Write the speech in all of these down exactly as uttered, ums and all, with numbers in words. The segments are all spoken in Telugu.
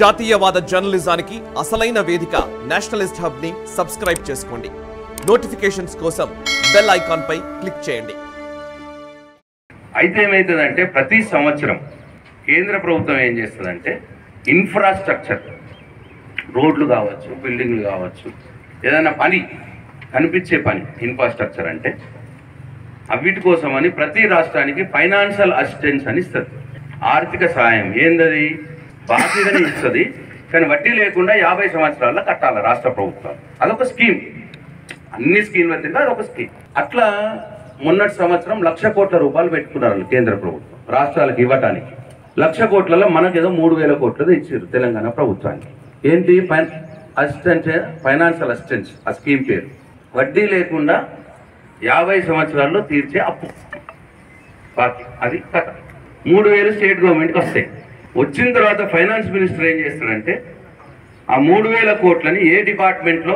జాతీయవాద జర్నలిజానికి అసలైన వేదిక నేషనలిస్ట్ హబ్ ని సబ్స్క్రైబ్ చేసుకోండి. నోటిఫికేషన్స్ కోసం బెల్ ఐకాన్ పై క్లిక్ చేయండి. అయితే ఏమైతదంటే ప్రతి సంవత్సరం కేంద్ర ప్రభుత్వం ఏం చేస్తదంటే ఇన్ఫ్రాస్ట్రక్చర్ రోడ్లు కావచ్చు, బిల్డింగ్లు కావచ్చు, ఏదైనా పని కనిపించే పని ఇన్ఫ్రాస్ట్రక్చర్ అంటే అవిటి కోసమని ప్రతి రాష్ట్రానికి ఫైనాన్షియల్ అసిస్టెన్స్ అని ఇస్తుంది. ఆర్థిక సహాయం ఏందది బాధ్యతని ఇస్తుంది, కానీ వడ్డీ లేకుండా యాభై సంవత్సరాల్లో కట్టాలి రాష్ట్ర ప్రభుత్వం. అదొక స్కీమ్, అన్ని స్కీమ్ల కింద అదొక స్కీమ్. అట్లా మొన్నటి సంవత్సరం లక్ష కోట్ల రూపాయలు పెట్టుకున్నారు కేంద్ర ప్రభుత్వం రాష్ట్రాలకు ఇవ్వటానికి. లక్ష కోట్లలో మనకేదో మూడు వేల కోట్లది ఇచ్చారు తెలంగాణ ప్రభుత్వానికి. ఏంటి ఫైన్ అసిస్టెన్స్ ఫైనాన్షియల్ అసిస్టెన్స్ ఆ స్కీమ్ పేరు. వడ్డీ లేకుండా యాభై సంవత్సరాల్లో తీర్చే అప్పు బాకీ, అది కథ. మూడు వేలు స్టేట్ గవర్నమెంట్కి వస్తాయి. వచ్చిన తర్వాత ఫైనాన్స్ మినిస్టర్ ఏం చేస్తాడంటే ఆ మూడు వేల కోట్లని ఏ డిపార్ట్మెంట్లో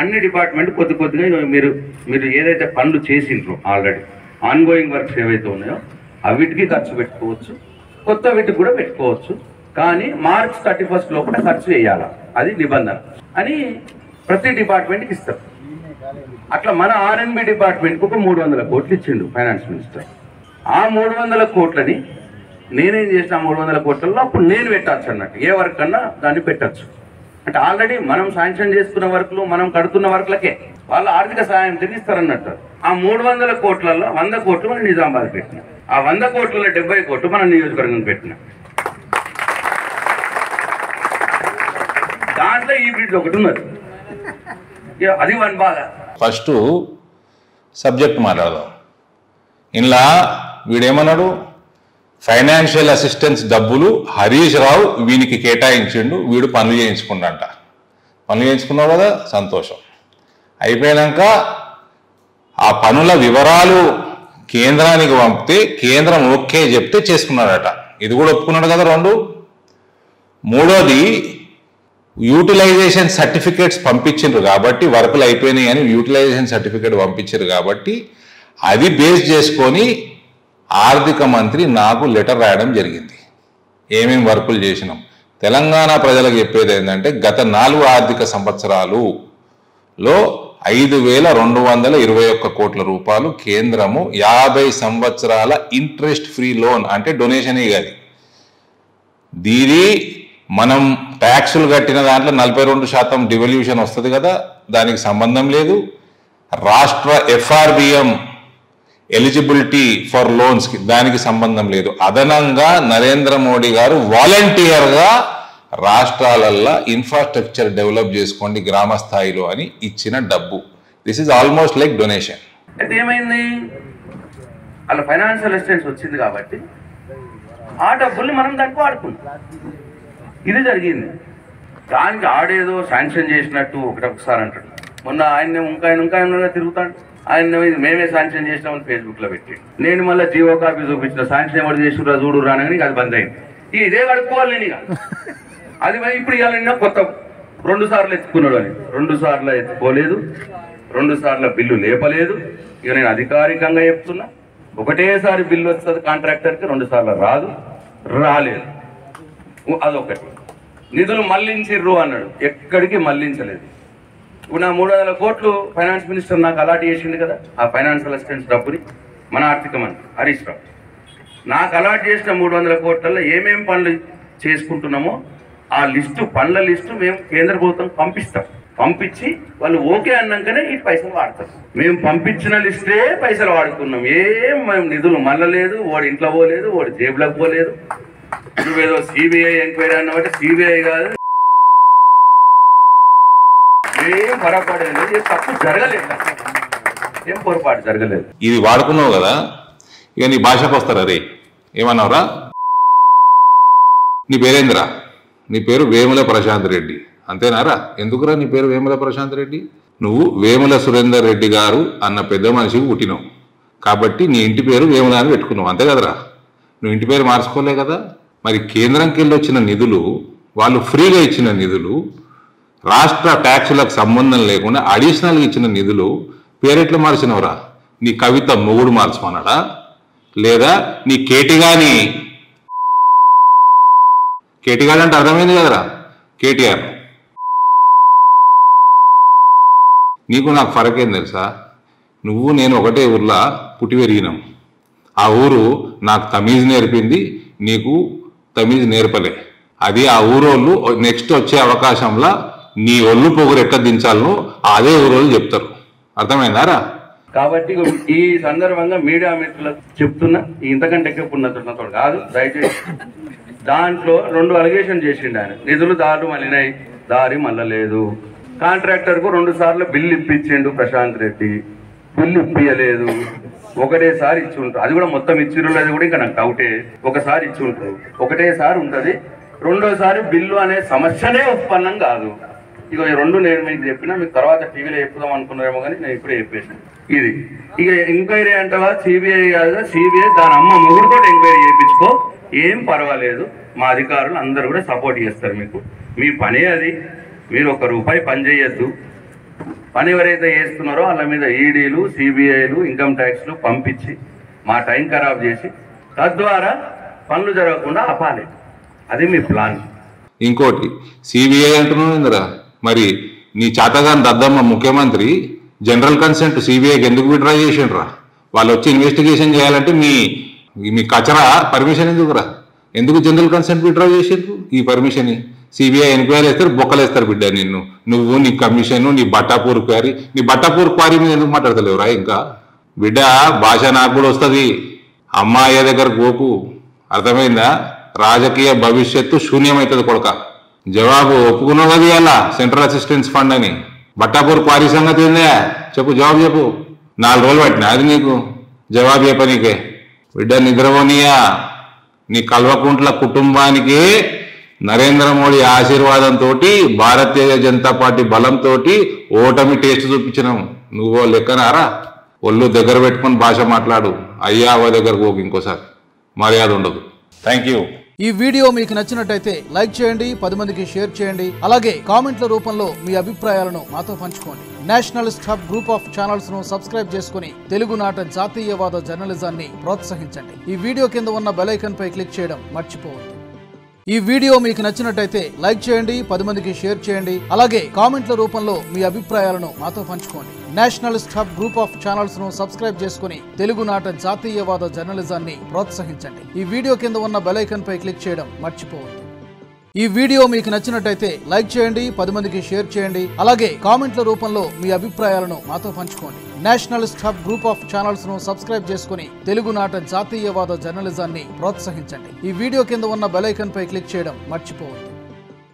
అన్ని డిపార్ట్మెంట్ కొద్ది కొద్దిగా మీరు మీరు ఏదైతే పనులు చేసిండ్రో ఆల్రెడీ ఆన్గోయింగ్ వర్క్స్ ఏవైతే ఉన్నాయో అవిటికి ఖర్చు పెట్టుకోవచ్చు, కొత్త వీటికి కూడా పెట్టుకోవచ్చు, కానీ మార్చ్ థర్టీ ఫస్ట్ లోపల ఖర్చు చేయాలా, అది నిబంధన అని ప్రతి డిపార్ట్మెంట్కి ఇస్తారు. అట్లా మన ఆర్ఎన్బి డిపార్ట్మెంట్కి ఒక మూడు వందల కోట్లు ఇచ్చిండు ఫైనాన్స్ మినిస్టర్. ఆ మూడు వందల కోట్లని నేనేం చేసిన మూడు వందల కోట్లలో అప్పుడు నేను పెట్టచ్చు అన్నట్టు, ఏ వర్క్ అన్నా దాన్ని పెట్టచ్చు. అంటే ఆల్రెడీ మనం శాంక్షన్ చేసుకున్న వర్క్లు మనం కడుతున్న వర్క్లకే వాళ్ళు ఆర్థిక సహాయం తిరిగిస్తారన్నట్టు. ఆ మూడు వందల కోట్లలో వంద కోట్లు మనం నిజామాబాద్ పెట్టినా, ఆ వంద కోట్లలో డెబ్బై కోట్లు మనం నియోజకవర్గం పెట్టినా. దాంట్లో ఈ బ్రిడ్జ్ ఒకటి ఉన్నది, అది వన్ బాగా. ఫస్ట్ సబ్జెక్ట్ మాట్లాడదాం. ఇలా వీడేమన్నాడు, ఫైనాన్షియల్ అసిస్టెన్స్ డబ్బులు హరీష్ రావు వీనికి కేటాయించిండు, వీడు పనులు చేయించుకుండంట. పనులు చేయించుకున్నావు కదా, సంతోషం. అయిపోయాక ఆ పనుల వివరాలు కేంద్రానికి పంపితే కేంద్రం ఓకే చెప్తే చేసుకున్నాడట, ఇది కూడా ఒప్పుకున్నాడు కదా. రెండు మూడోది యూటిలైజేషన్ సర్టిఫికేట్స్ పంపించారు కాబట్టి వర్కులు అయిపోయినాయి అని యూటిలైజేషన్ సర్టిఫికేట్ పంపించారు కాబట్టి అది బేస్ చేసుకొని ఆర్థిక మంత్రి నాకు లెటర్ రాయడం జరిగింది. ఏమేమి వర్కులు చేసినాం తెలంగాణ ప్రజలకు చెప్పేది ఏంటంటే గత నాలుగు ఆర్థిక సంవత్సరాలులో ఐదు వేల రెండు వందల ఇరవై ఒక్క కోట్ల రూపాయలు కేంద్రము యాభై సంవత్సరాల ఇంట్రెస్ట్ ఫ్రీ లోన్ అంటే డొనేషన్ కాదు, దీని మనం ట్యాక్సులు కట్టిన దాంట్లో నలభై రెండు శాతం డివల్యూషన్ వస్తుంది కదా, దానికి సంబంధం లేదు. రాష్ట్ర ఎఫ్ఆర్బిఎం ఎలిజిబిలిటీ ఫర్ లోన్స్కి దానికి సంబంధం లేదు. అదనంగా నరేంద్ర మోడీ గారు వాలంటీర్గా రాష్ట్రాలల్లో ఇన్ఫ్రాస్ట్రక్చర్ డెవలప్ చేసుకోండి గ్రామ స్థాయిలో అని ఇచ్చిన డబ్బు. This is almost like donation. అయితే ఏమైంది, అలా ఫైనాన్షియల్ అసిస్టెన్స్ వచ్చింది కాబట్టి ఆ డబ్బుల్ని మనం దానికి వాడుకున్నాం, ఇది జరిగింది. దానికి ఆడేదో శాంక్షన్ చేసినట్టు ఒకటి ఒకసారి అంటాడు. మొన్న ఆయన ఇంకా ఆయన ఇంకా ఆయన తిరుగుతాడు, ఆయన ఇది మేమే శాంక్షన్ చేసినామని ఫేస్బుక్లో పెట్టి నేను మళ్ళీ జియో కాపీ చూపించిన, శాంక్షన్ ఎవరు చేసినా చూడు రానని అది బంద్ అయింది. ఇదే కడుక్కోవాలి నేను ఇక అది. ఇప్పుడు ఇవ్వాలన్నా కొత్త రెండు సార్లు ఎత్తుకున్నాడు అని, రెండు సార్లు ఎత్తుకోలేదు, రెండు సార్లు బిల్లు లేపలేదు. ఇక నేను అధికారికంగా చెప్తున్నా, ఒకటేసారి బిల్లు వస్తుంది కాంట్రాక్టర్కి, రెండు సార్లు రాదు, రాలేదు. అదొకటి. నిధులు మళ్లించిర్రు అన్నాడు, ఎక్కడికి మళ్లించలేదు. ఇప్పుడు నా మూడు వందల కోట్లు ఫైనాన్స్ మినిస్టర్ నాకు అలాట్ చేసిండు కదా, ఆ ఫైనాన్షియల్ అసిస్టెన్స్ డబ్బుని మన ఆర్థిక మంత్రి హరీష్ రావు నాకు అలాట్ చేసిన మూడు వందల కోట్లలో ఏమేమి పనులు చేసుకుంటున్నామో ఆ లిస్టు, పనుల లిస్టు మేము కేంద్ర ప్రభుత్వం పంపిస్తాం. పంపించి వాళ్ళు ఓకే అన్నాకనే ఈ పైసలు వాడతాం. మేము పంపించిన లిస్టే పైసలు వాడుకున్నాం, ఏం మేము నిధులు మళ్ళలేదు. వాడి ఇంట్లో పోలేదు, వాడి జేబులకు పోలేదు. నువ్వేదో సిబిఐ ఎంక్వైరీ అన్నమాట, సిబిఐ కాదు, ఏం పొరపాటు తప్పు జరగలేదు, ఏం పొరపాటు జరగలేదు. ఇది వాడుకున్నావు కదా, ఇక నీ భాషకు వస్తారా రే, ఏమన్నావురా, నీ పేరేందిరా, నీ పేరు వేముల ప్రశాంత్ రెడ్డి అంతేనారా, ఎందుకురా నీ పేరు వేముల ప్రశాంత్ రెడ్డి, నువ్వు వేముల సురేందర్ రెడ్డి గారు అన్న పెద్ద మనిషికి పుట్టినావు కాబట్టి నీ ఇంటి పేరు వేముల అని పెట్టుకున్నావు అంతే కదరా, నువ్వు ఇంటి పేరు మార్చుకోలే కదా. మరి కేంద్రంకి వెళ్ళి వచ్చిన నిధులు, వాళ్ళు ఫ్రీగా ఇచ్చిన నిధులు, రాష్ట్ర ట్యాక్సులకు సంబంధం లేకుండా అడిషనల్గా ఇచ్చిన నిధులు పేరెట్లు మార్చినవరా? నీ కవిత మొగుడు మార్చమన్నాడా, లేదా నీ కేటిగాని, కేటిగాడు అంటే అర్థమైంది కదరా, కేటీఆర్ నీకు నాకు ఫరకేం తెలుసా? నువ్వు నేను ఒకటే ఊర్లో పుట్టి పెరిగినాం. ఆ ఊరు నాకు తమీజ్ నేర్పింది, నీకు తమీజ్ నేర్పలే. అది ఆ ఊరోళ్ళు నెక్స్ట్ వచ్చే అవకాశంలో నీ ఒళ్ళు పొగరు ఎట్లా దించాలో అదే ఊరోళ్ళు చెప్తారు. అర్థమైందారా? కాబట్టి ఈ సందర్భంగా మీడియా మిత్రులకు చెప్తున్నా, ఇంతకంటే ఎక్కువ ఉన్నట్టున్నతోడు కాదు. దయచేసి దాంట్లో రెండు అలిగేషన్ చేసిండు ఆయన, నిధులు దారు మళ్ళినాయి, దారి మళ్ళలేదు. కాంట్రాక్టర్కు రెండు సార్లు బిల్లు ఇప్పించిండు ప్రశాంత్ రెడ్డి, బిల్లు ఇప్పించలేదు. ఒకటేసారి ఇచ్చి ఉంటారు, అది కూడా మొత్తం ఇచ్చిరు లేదు కూడా ఇంకా నాకు డౌటే. ఒకసారి ఇచ్చి ఉంటారు, ఒకటేసారి ఉంటుంది. రెండోసారి బిల్లు అనే సమస్యనే ఉత్పన్నం కాదు. ఇక రెండు నేను మీకు చెప్పినా, మీకు తర్వాత టీవీలో చెప్పుదాం అనుకున్నారేమో కానీ నేను ఇప్పుడే చెప్పేసాను. ఇది ఇక ఎంక్వైరీ అంటవా సిబిఐ కాదు, సిబిఐ దాని అమ్మ ముగ్గురుతో ఎంక్వైరీ చేయించుకో, ఏం పర్వాలేదు. మా అధికారులు అందరు కూడా సపోర్ట్ చేస్తారు మీకు, మీ పనే అది. మీరు ఒక రూపాయి పని చేయొద్దు. పని ఎవరైతే చేస్తున్నారో వాళ్ళ మీద ఈడీలు, సిబిఐలు, ఇన్కమ్ ట్యాక్స్లు పంపించి మా టైం ఖరాబ్ చేసి తద్వారా పనులు జరగకుండా ఆపాలి. అది మీ ప్లాన్. ఇంకోటి సిబిఐ అంటున్నారా, మరి నీ చేతగాని దద్దమ్మ ముఖ్యమంత్రి జనరల్ కన్సెంట్ సిబిఐకి ఎందుకు విత్డ్రా చేసిండ్రా? వాళ్ళు వచ్చి ఇన్వెస్టిగేషన్ చేయాలంటే మీ మీ కచరా పర్మిషన్ ఎందుకురా? ఎందుకు జనరల్ కన్సెంట్ విత్డ్రా చేసిండ్రు? ఈ పర్మిషన్ సిబిఐ ఎంక్వైరీ వేస్తారు, బొక్కలేస్తారు బిడ్డ నిన్ను. నువ్వు నీ కమిషన్, నీ బట్టాపూర్ క్వారీ, నీ బట్టాపూర్ క్వారీ మీద ఎందుకు మాట్లాడతలేవురా? ఇంకా బిడ్డ భాష నాకు కూడా వస్తుంది, అమ్మాయి దగ్గర గోకు. అర్థమైందా? రాజకీయ భవిష్యత్తు శూన్యమవుతుంది కొడక. జవాబు ఒప్పుకున్నావు కదా ఇవాళ సెంట్రల్ అసిస్టెన్స్ ఫండ్ అని. బట్టాపూర్ క్వారీ సంగతి ఏందా చెప్పు, జవాబు చెప్పు. నాలుగు రోజులు పట్టినా అది నీకు జవాబు చెప్పనీకే. బిడ్డ నిద్రపోనియా, నీ కల్వకుంట్ల కుటుంబానికి నరేంద్ర మోడీ ఆశీర్వాదంతో భారతీయ జనతా పార్టీ బలంతో ఓటమి టేస్ట్ చూపించినాం. నువ్వో లెక్కనారా? ఒళ్ళు దగ్గర పెట్టుకుని భాష మాట్లాడు, అయ్యా అవ దగ్గర పోకు ఇంకోసారి, మర్యాద ఉండదు. Thank you. ఈ వీడియో మీకు నచ్చినట్టయితే లైక్ చేయండి, పది మందికి షేర్ చేయండి. అలాగే కామెంట్ల రూపంలో మీ అభిప్రాయాలను మాతో పంచుకోండి. Nationalist hub group of channels ను సబ్స్క్రైబ్ చేసుకుని తెలుగునాట జాతీయవాద జర్నలిజాన్ని ప్రోత్సహించండి. ఈ వీడియో కింద ఉన్న బెల్ ఐకాన్ పై క్లిక్ చేయడం మర్చిపోవద్దు. ఈ వీడియో మీకు నచ్చినట్టయితే లైక్ చేయండి, పది మందికి షేర్ చేయండి. అలాగే కామెంట్ల రూపంలో మీ అభిప్రాయాలను మాతో పంచుకోండి. Nationalist hub group of channels ను సబ్స్క్రైబ్ చేసుకుని తెలుగునాట జాతీయవాద జర్నలిజాన్ని ప్రోత్సహించండి. ఈ వీడియో కింద ఉన్న బెల్ ఐకాన్ పై క్లిక్ చేయడం మర్చిపోవద్దు. ఈ వీడియో మీకు నచ్చినట్టయితే లైక్ చేయండి, పది మందికి షేర్ చేయండి. అలాగే కామెంట్ల రూపంలో మీ అభిప్రాయాలను మాతో పంచుకోండి. Nationalist hub group of channels ను సబ్స్క్రైబ్ చేసుకుని తెలుగునాట జాతీయవాద జర్నలిజాన్ని ప్రోత్సహించండి. ఈ వీడియో కింద ఉన్న బెల్ ఐకాన్ పై క్లిక్ చేయడం మర్చిపోవద్దు.